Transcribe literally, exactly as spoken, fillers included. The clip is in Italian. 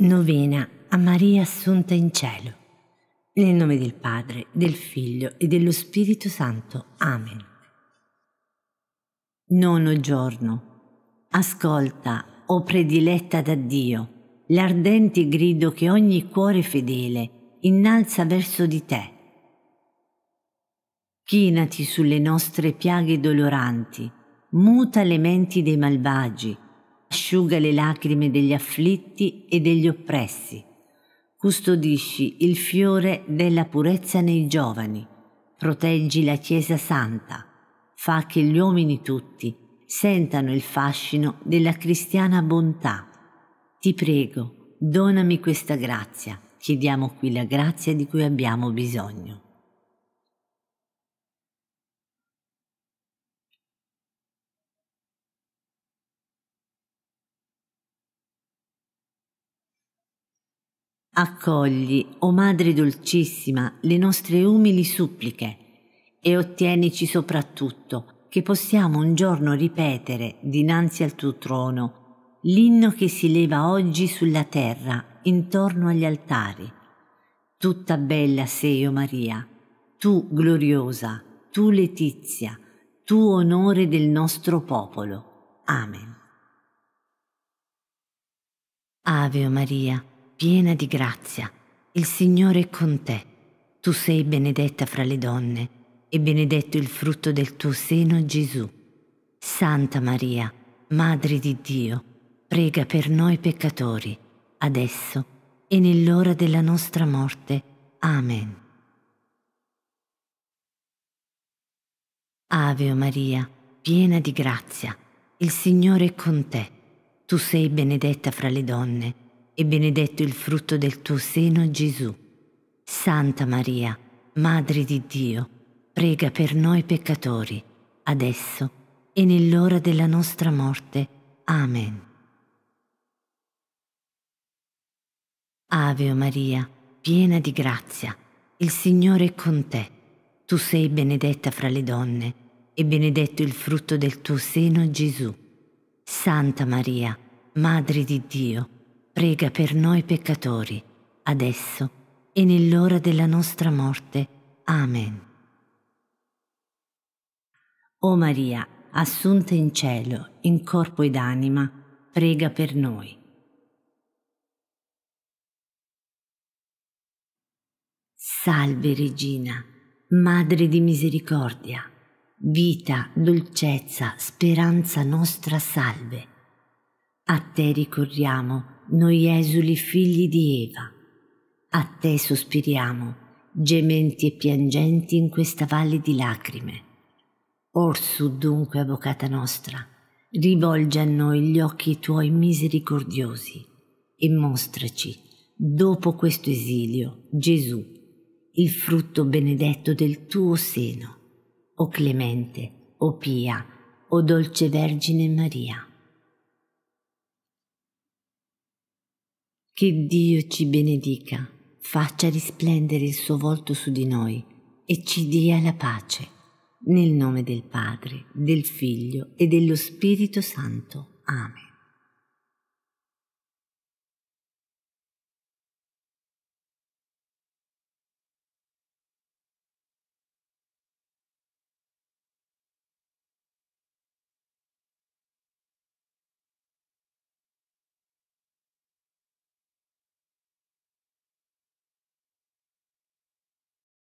Novena a Maria Assunta in cielo. Nel nome del Padre, del Figlio e dello Spirito Santo. Amen. Nono giorno. Ascolta, o prediletta da Dio, l'ardente grido che ogni cuore fedele innalza verso di te. Chinati sulle nostre piaghe doloranti, muta le menti dei malvagi, asciuga le lacrime degli afflitti e degli oppressi. Custodisci il fiore della purezza nei giovani. Proteggi la Chiesa Santa. Fa che gli uomini tutti sentano il fascino della cristiana bontà. Ti prego, donami questa grazia. Chiediamo qui la grazia di cui abbiamo bisogno. Accogli, o Madre dolcissima, le nostre umili suppliche e ottienici soprattutto che possiamo un giorno ripetere dinanzi al tuo trono l'inno che si leva oggi sulla terra intorno agli altari. Tutta bella sei, o Maria, tu gloriosa, tu letizia, tu onore del nostro popolo. Amen. Ave, o Maria, piena di grazia, il Signore è con te. Tu sei benedetta fra le donne, e benedetto il frutto del tuo seno, Gesù. Santa Maria, Madre di Dio, prega per noi peccatori, adesso e nell'ora della nostra morte. Amen. Ave, o Maria, piena di grazia, il Signore è con te. Tu sei benedetta fra le donne, e benedetto il frutto del tuo seno, Gesù. Santa Maria, Madre di Dio, prega per noi peccatori, adesso e nell'ora della nostra morte. Amen. Ave, o Maria, piena di grazia, il Signore è con te. Tu sei benedetta fra le donne, e benedetto il frutto del tuo seno, Gesù. Santa Maria, Madre di Dio, prega per noi peccatori, adesso e nell'ora della nostra morte. Amen. O Maria, assunta in cielo, in corpo ed anima, prega per noi. Salve Regina, Madre di misericordia, vita, dolcezza, speranza nostra, salve. A te ricorriamo, noi esuli figli di Eva. A te sospiriamo, gementi e piangenti in questa valle di lacrime. Orsù dunque, avvocata nostra, rivolge a noi gli occhi tuoi misericordiosi e mostraci, dopo questo esilio, Gesù, il frutto benedetto del tuo seno. O clemente, o pia, o dolce Vergine Maria. Che Dio ci benedica, faccia risplendere il suo volto su di noi e ci dia la pace. Nel nome del Padre, del Figlio e dello Spirito Santo. Amen.